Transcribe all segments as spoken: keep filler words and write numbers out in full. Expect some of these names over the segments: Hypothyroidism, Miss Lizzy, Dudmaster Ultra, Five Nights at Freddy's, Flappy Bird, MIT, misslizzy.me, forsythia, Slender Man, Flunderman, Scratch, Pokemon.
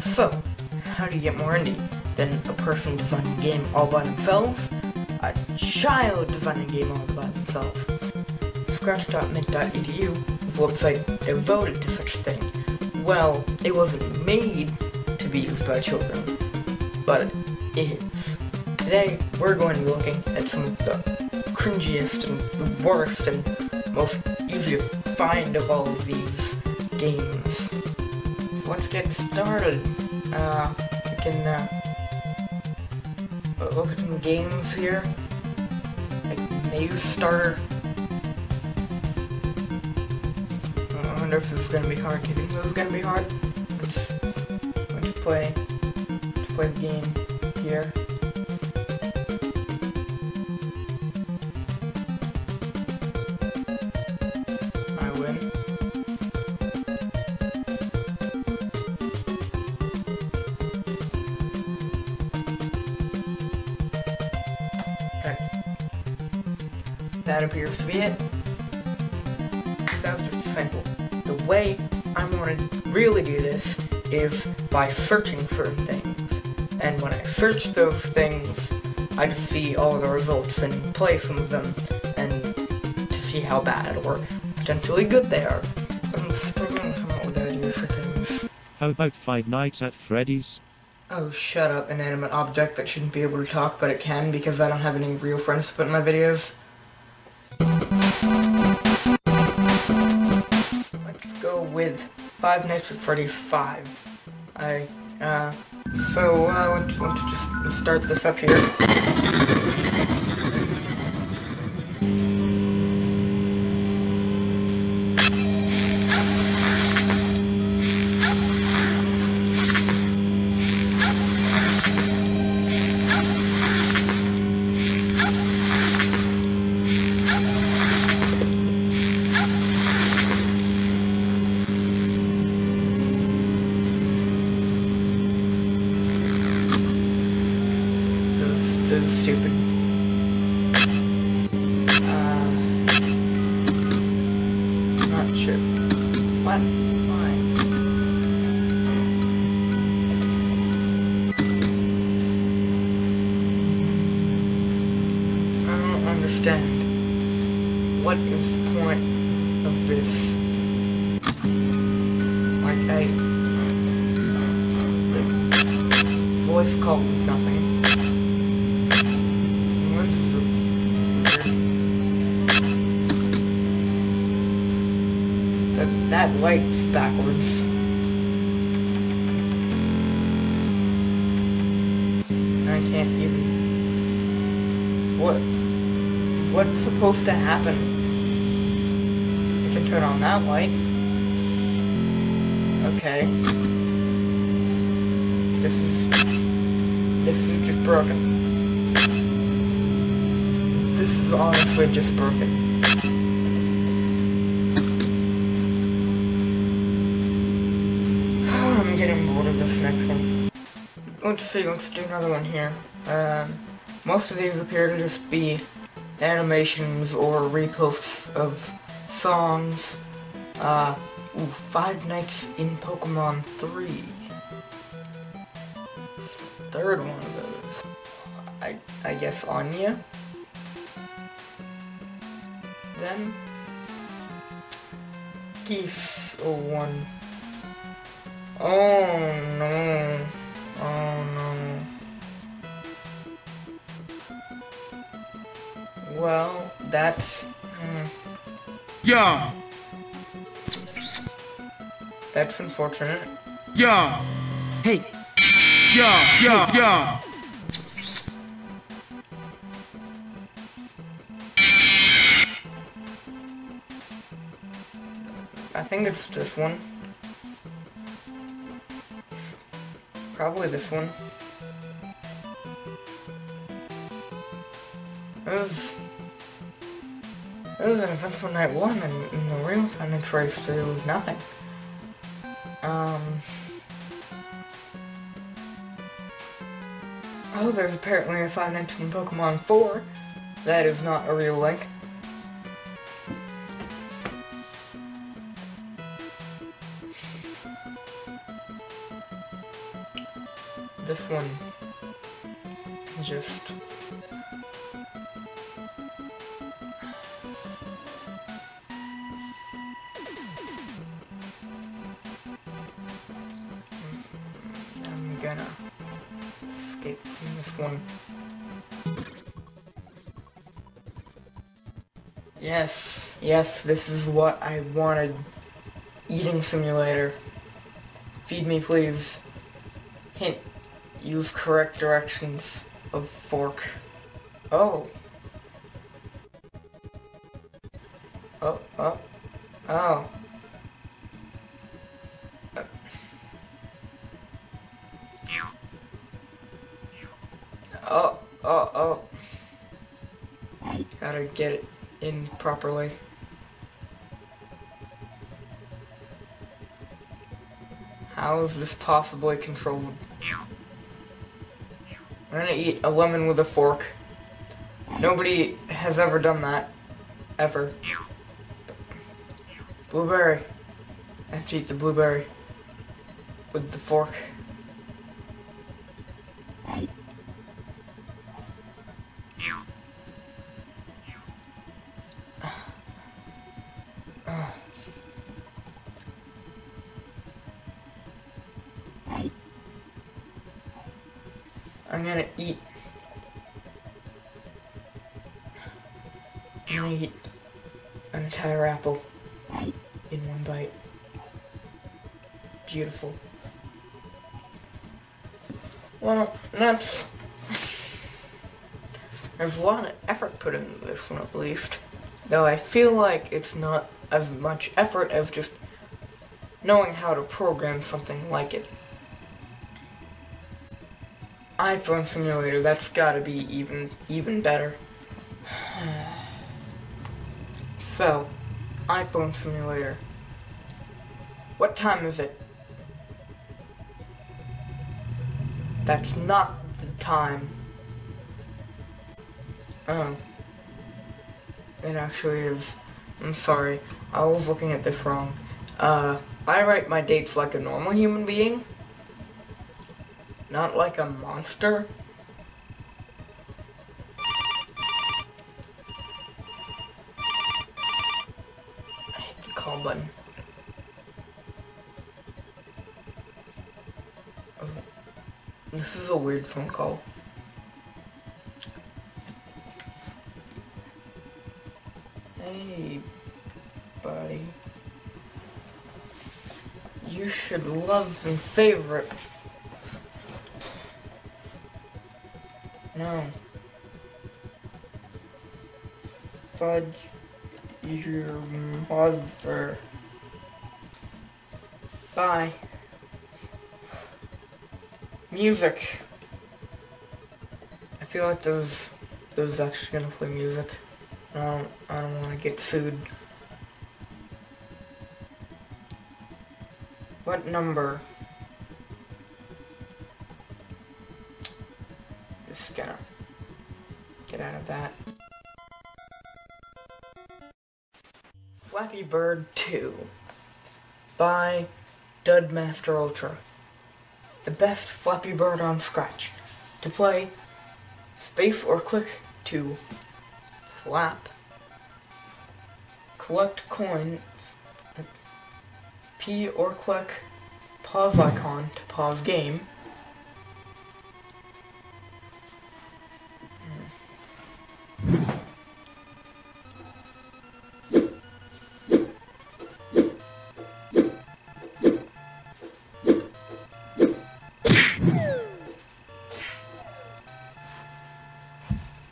So, how do you get more indie than a person designing a game all by themselves? A child designing a game all by themselves? scratch dot mit dot e d u is a website devoted to such a thing. Well, it wasn't made to be used by children, but it is. Today, we're going to be looking at some of the cringiest and the worst and most easy to find of all of these games. So let's get started. Uh, we can uh, look at some games here, like Maze Starter. I wonder if this is going to be hard. Do you think this is going to be hard? Let's, let's play. Let's play the game here. That appears to be it. That was just simple. The way I'm going to really do this is by searching certain things. And when I search those things, I just see all the results and play some of them, and to see how bad or potentially good they are. I'm still going to come up with ideas for things. How about Five Nights at Freddy's? Oh, shut up, inanimate object that shouldn't be able to talk, but it can because I don't have any real friends to put in my videos. Let's go with Five Nights at Freddy's five. I, uh, so, uh, let's, let's just start this up here. Stupid. Uh, not sure. What? Why? I don't understand. What is the point of this? Like, I... The voice call was nothing. That light's backwards. I can't even... What? What's supposed to happen? I can turn on that light. Okay. This is... This is just broken. This is honestly just broken. This next one. Let's see, let's do another one here. Um, most of these appear to just be animations or reposts of songs. Uh, ooh, Five Nights in Pokemon three. It's the third one of those. I, I guess Anya? Then? Geese one. Oh no, oh no. Well, that's... Hmm. Yeah! That's unfortunate. Yeah! Hey! Yeah, yeah, yeah! I think it's this one. Probably this one. This was an eventful night one, and in the real time it's race three was nothing. Um. Oh, there's apparently a Five Nights in Pokemon four. That is not a real link. this one just I'm gonna escape from this one. Yes, yes, this is what I wanted. Eating simulator. Feed me, please. Hint, use correct directions of fork. Oh. Oh, oh, oh. Uh. Oh, oh, oh. Gotta get it in properly. How is this possibly controlled? I'm gonna eat a lemon with a fork. Nobody has ever done that. Ever. Blueberry. I have to eat the blueberry with the fork. I'm gonna eat. I'm gonna eat an entire apple in one bite. Beautiful. Well, that's. There's a lot of effort put into this one, at least. Though I feel like it's not as much effort as just knowing how to program something like it. iPhone simulator, that's gotta be even, even better. So, iPhone simulator. What time is it? That's not the time. Oh. It actually is. I'm sorry. I was looking at this wrong. Uh, I write my dates like a normal human being. Not like a monster? I hit the call button. Oh, this is a weird phone call. Hey, buddy. You should love and favorite. No. Fudge your mother. Bye. Music. I feel like those those actually gonna play music. I don't I don't wanna get sued. What number? Just gonna get out of that. Flappy Bird two by Dudmaster Ultra. The best Flappy Bird on Scratch. To play, space or click to flap. Collect coins. P or click pause icon to pause game.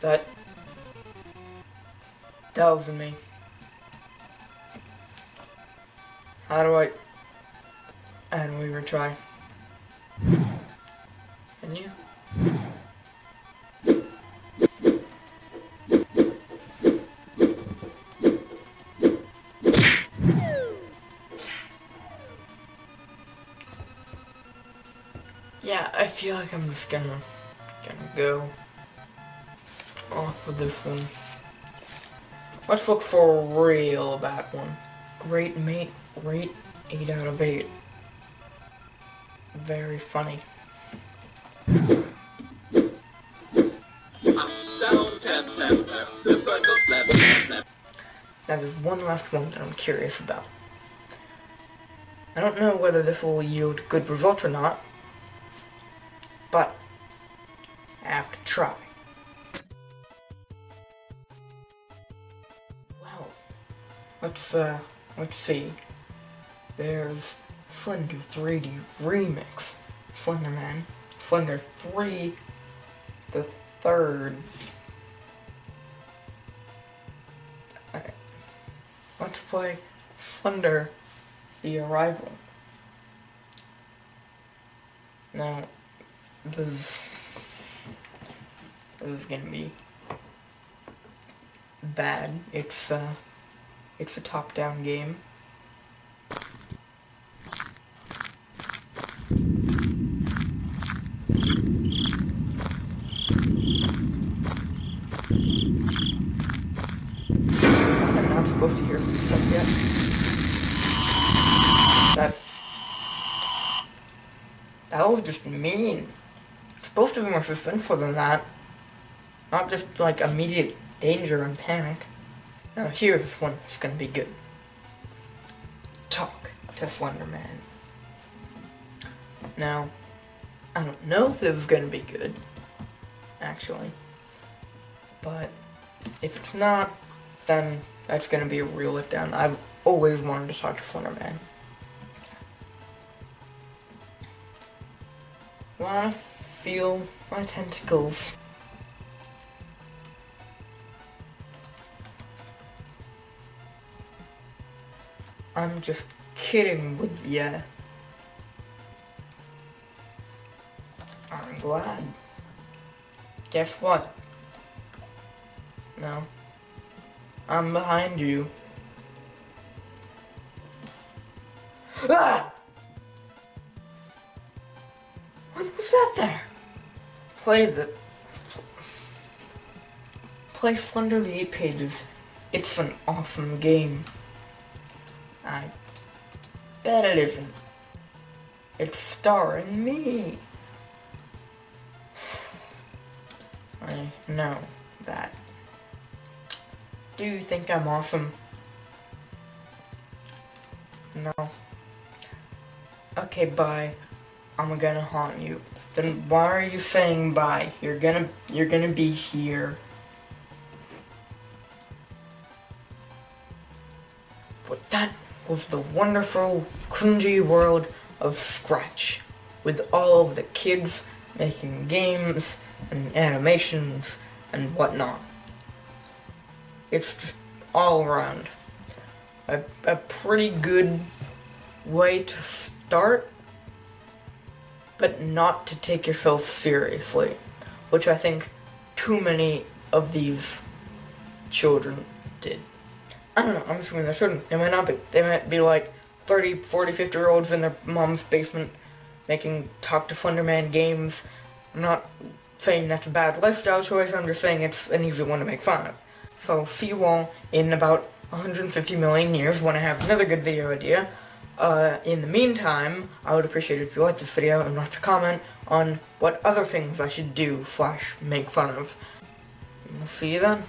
That delves in me. How do I? And we retry. Can you? Yeah, I feel like I'm just gonna gonna go off of this one. Let's look for a real bad one. Great mate, great eight out of eight. Very funny. Now there's one last one that I'm curious about. I don't know whether this will yield good results or not, but I have to try. Wow. Let's, uh, let's see. There's Slender three D Remix. Slender Man. Slender three, the third. Alright. Let's play Slender The Arrival. Now, this, this is gonna be bad. It's, uh, it's a top-down game. I'm not supposed to hear some stuff yet. That... That was just mean. It's supposed to be more suspenseful than that. Not just, like, immediate danger and panic. Now here, this one is gonna be good. Talk to Slender Man. Now, I don't know if this is gonna be good, actually. But if it's not, then that's gonna be a real letdown. I've always wanted to talk to Flunderman. Wanna feel my tentacles. I'm just kidding with ya. I'm glad. Guess what? No. I'm behind you. Ah! What was that there? Play the... Play Slender the Eight Pages. It's an awesome game. I bet it isn't. It's starring me. I know that. Do you think I'm awesome? No. Okay, bye. I'm gonna haunt you. Then why are you saying bye? You're gonna you're gonna be here. But that was the wonderful cringy world of Scratch, with all of the kids making games and animations and whatnot. It's just all around a, a pretty good way to start, but not to take yourself seriously, which I think too many of these children did. I don't know, I'm assuming they shouldn't. They might not be. They might be like thirty, forty, fifty year olds in their mom's basement making Talk to Flunderman games. I'm not saying that's a bad lifestyle choice, I'm just saying it's an easy one to make fun of. So, see you all in about one hundred fifty million years when I have another good video idea. Uh, in the meantime, I would appreciate it if you liked this video and left a comment on what other things I should do slash make fun of. And we'll see you then.